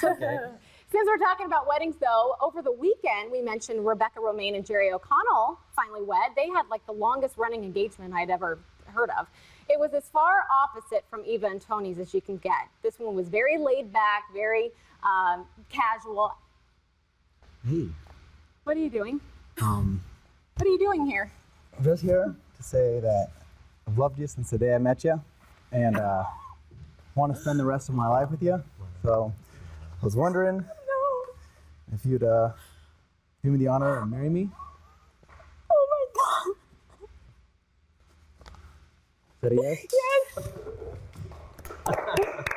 That's okay. Since we're talking about weddings, though, over the weekend, we mentioned Rebecca Romain and Jerry O'Connell finally wed. They had like the longest running engagement I'd ever heard of. It was as far opposite from Eva and Tony's as you can get. This one was very laid back, very casual. Hey. What are you doing? What are you doing here? I'm just here to say that I've loved you since the day I met you, and want to spend the rest of my life with you. So I was wondering if you'd do me the honor and marry me. Oh my God! Is that a yes? Yes.